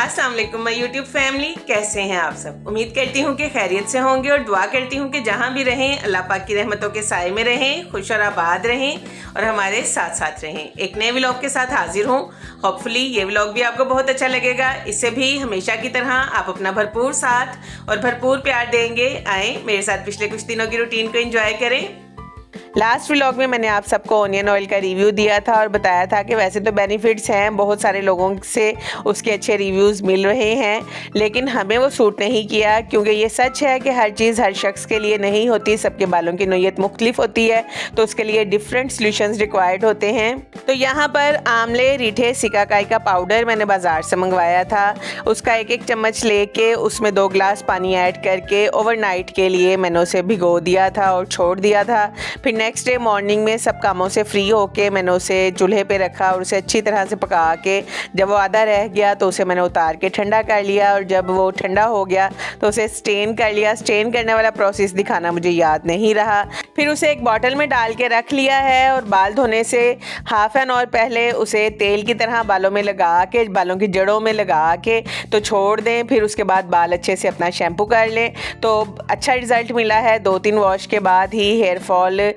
अस्सलाम वालेकुम my YouTube family, कैसे हैं आप सब। उम्मीद करती हूँ कि खैरियत से होंगे और दुआ करती हूँ कि जहाँ भी रहें अल्लाह पाक की रहमतों के साए में रहें, खुश और आबाद रहें और हमारे साथ साथ रहें। एक नए व्लॉग के साथ हाजिर हूँ। होपफुली ये व्लॉग भी आपको बहुत अच्छा लगेगा। इससे भी हमेशा की तरह आप अपना भरपूर साथ और भरपूर प्यार देंगे। आए मेरे साथ पिछले कुछ दिनों की रूटीन को एंजॉय करें। लास्ट व्लॉग में मैंने आप सबको ओनियन ऑयल का रिव्यू दिया था और बताया था कि वैसे तो बेनिफिट्स हैं, बहुत सारे लोगों से उसके अच्छे रिव्यूज़ मिल रहे हैं, लेकिन हमें वो सूट नहीं किया, क्योंकि ये सच है कि हर चीज़ हर शख्स के लिए नहीं होती। सबके बालों की नोयत मुख्तलिफ होती है, तो उसके लिए डिफरेंट सोल्यूशंस रिक्वायर्ड होते हैं। तो यहाँ पर आंवले, रीठे, सिकाकाई का पाउडर मैंने बाज़ार से मंगवाया था। उसका एक एक चम्मच ले कर उसमें 2 गिलास पानी ऐड करके ओवरनाइट के लिए मैंने उसे भिगो दिया था और छोड़ दिया था। फिर नेक्स्ट डे मॉर्निंग में सब कामों से फ्री होके मैंने उसे चूल्हे पे रखा और उसे अच्छी तरह से पका के जब वो आधा रह गया तो उसे मैंने उतार के ठंडा कर लिया। और जब वो ठंडा हो गया तो उसे स्टेन कर लिया। स्टेन करने वाला प्रोसेस दिखाना मुझे याद नहीं रहा। फिर उसे एक बॉटल में डाल के रख लिया है और बाल धोने से हाफ एन आवर पहले उसे तेल की तरह बालों में लगा के, बालों की जड़ों में लगा के तो छोड़ दें। फिर उसके बाद बाल अच्छे से अपना शैम्पू कर लें। तो अच्छा रिज़ल्ट मिला है। 2-3 वॉश के बाद ही हेयर फॉल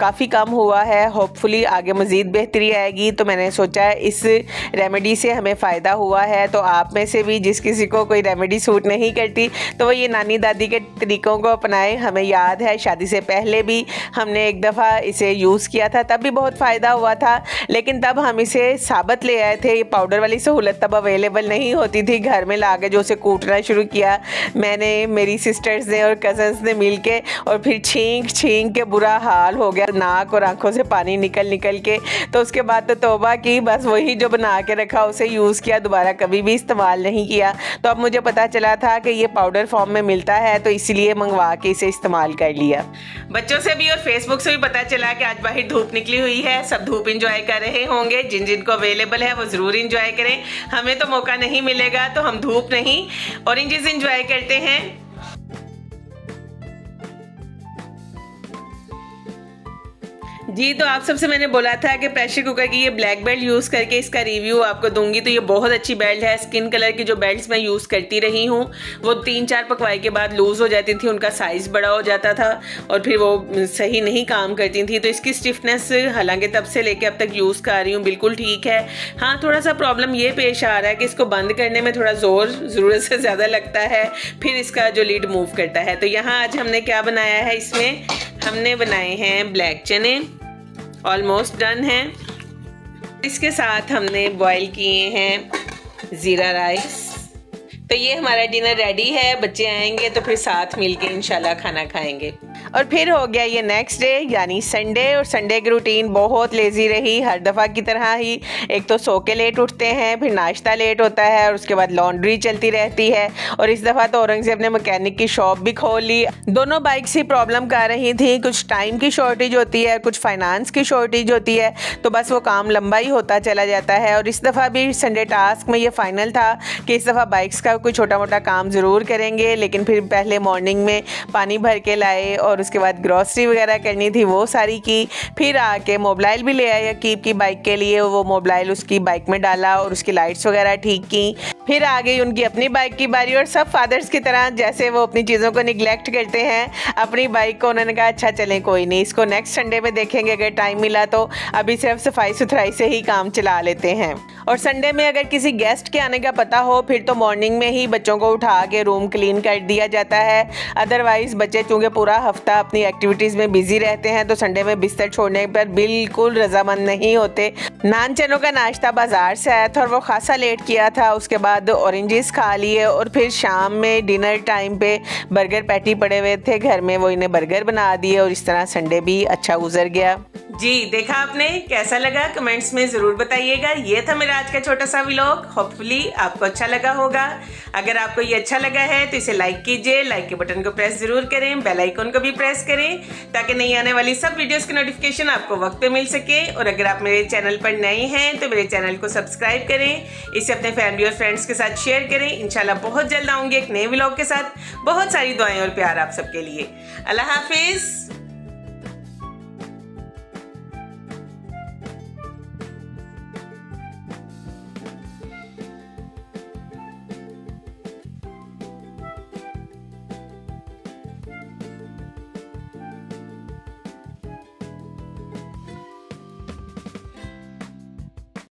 काफ़ी कम हुआ है। होपफुली आगे मज़ीद बेहतरी आएगी। तो मैंने सोचा है इस रेमेडी से हमें फ़ायदा हुआ है। तो आप में से भी जिस किसी को कोई रेमेडी सूट नहीं करती तो वो ये नानी दादी के तरीक़ों को अपनाएं। हमें याद है शादी से पहले भी हमने एक दफ़ा इसे यूज़ किया था, तब भी बहुत फ़ायदा हुआ था, लेकिन तब हम इसे साबत ले आए थे। ये पाउडर वाली सहूलत तब अवेलेबल नहीं होती थी। घर में ला के जो उसे कूटना शुरू किया मैंने, मेरी सिस्टर्स ने और कज़न्स ने मिल के, और फिर छींक के बुरा हाल हो गया। नाक और आंखों से पानी निकल के। तो उसके बाद तो तौबा की, बस वही जो बना के रखा उसे यूज़ किया, दोबारा कभी भी इस्तेमाल नहीं किया। तो अब मुझे पता चला था कि ये पाउडर फॉर्म में मिलता है, तो इसीलिए मंगवा के इसे इस्तेमाल कर लिया। बच्चों से भी और फेसबुक से भी पता चला कि आज बाहर धूप निकली हुई है। सब धूप इंजॉय कर रहे होंगे। जिन जिनको अवेलेबल है वो ज़रूर इंजॉय करें। हमें तो मौका नहीं मिलेगा, तो हम धूप नहीं ऑरेंजेस इंजॉय करते हैं। जी, तो आप सबसे मैंने बोला था कि प्रेशर कुकर की ये ब्लैक बेल्ट यूज़ करके इसका रिव्यू आपको दूंगी। तो ये बहुत अच्छी बेल्ट है। स्किन कलर की जो बेल्ट्स मैं यूज़ करती रही हूँ वो 3-4 पकवाई के बाद लूज़ हो जाती थी, उनका साइज़ बड़ा हो जाता था और फिर वो सही नहीं काम करती थी। तो इसकी स्टिफनेस हालांकि तब से लेके अब तक यूज़ कर रही हूँ, बिल्कुल ठीक है। हाँ, थोड़ा सा प्रॉब्लम ये पेश आ रहा है कि इसको बंद करने में थोड़ा ज़ोर ज़रूरत से ज़्यादा लगता है, फिर इसका जो लीड मूव करता है। तो यहाँ आज हमने क्या बनाया है, इसमें हमने बनाए हैं ब्लैक चने, ऑलमोस्ट डन है। इसके साथ हमने बॉईल किए हैं ज़ीरा राइस। तो ये हमारा डिनर रेडी है। बच्चे आएंगे तो फिर साथ मिलके इंशाल्लाह खाना खाएंगे। और फिर हो गया ये नेक्स्ट डे यानी संडे। और संडे की रूटीन बहुत लेज़ी रही, हर दफ़ा की तरह ही। एक तो सो के लेट उठते हैं, फिर नाश्ता लेट होता है और उसके बाद लॉन्ड्री चलती रहती है। और इस दफ़ा तो औरंगज़ेब ने मैकेनिक की शॉप भी खोल ली। दोनों बाइक्स ही प्रॉब्लम कर रही थी। कुछ टाइम की शॉर्टेज होती है, कुछ फाइनेंस की शॉर्टेज होती है, तो बस वो काम लंबा ही होता चला जाता है। और इस दफ़ा भी संडे टास्क में ये फाइनल था कि इस दफ़ा बाइक्स का कोई छोटा मोटा काम ज़रूर करेंगे। लेकिन फिर पहले मॉर्निंग में पानी भर के लाए और उसके बाद ग्रॉसरी वगैरह करनी थी वो सारी की। फिर आके मोबाइल भी ले आया कीप की बाइक के लिए, वो मोबाइल उसकी बाइक में डाला और उसकी लाइट्स वगैरह ठीक की। फिर आ गई उनकी अपनी बाइक की बारी। और सब फादर्स की तरह जैसे वो अपनी चीज़ों को निगलेक्ट करते हैं, अपनी बाइक को उन्होंने कहा अच्छा चलें कोई नहीं, इसको नेक्स्ट संडे में देखेंगे अगर टाइम मिला तो, अभी सिर्फ सफाई सुथराई से ही काम चला लेते हैं। और संडे में अगर किसी गेस्ट के आने का पता हो फिर तो मॉर्निंग में ही बच्चों को उठा के रूम क्लीन कर दिया जाता है। अदरवाइज़ बच्चे चूँकि पूरा हफ्ता अपनी एक्टिविटीज़ में बिजी रहते हैं तो संडे में बिस्तर छोड़ने पर बिल्कुल रजामंद नहीं होते। नान चनों का नाश्ता बाज़ार से आया था और वो खासा लेट किया था। उसके बाद ऑरेंजेस खा लिए और फिर शाम में डिनर टाइम पे बर्गर पैटी पड़े हुए थे घर में, वो इन्हें बर्गर बना दिए। और इस तरह संडे भी अच्छा गुजर गया। जी, देखा आपने, कैसा लगा कमेंट्स में ज़रूर बताइएगा। ये था मेरा आज का छोटा सा व्लॉग। होपफुली आपको अच्छा लगा होगा। अगर आपको ये अच्छा लगा है तो इसे लाइक कीजिए, लाइक के बटन को प्रेस ज़रूर करें, बेल आइकन को भी प्रेस करें ताकि नई आने वाली सब वीडियोस की नोटिफिकेशन आपको वक्त पे मिल सके। और अगर आप मेरे चैनल पर नए हैं तो मेरे चैनल को सब्सक्राइब करें, इसे अपने फैमिली और फ्रेंड्स के साथ शेयर करें। इंशाल्लाह बहुत जल्द आऊँगी एक नए व्लॉग के साथ। बहुत सारी दुआएँ और प्यार आप सबके लिए। अल्लाह हाफिज़।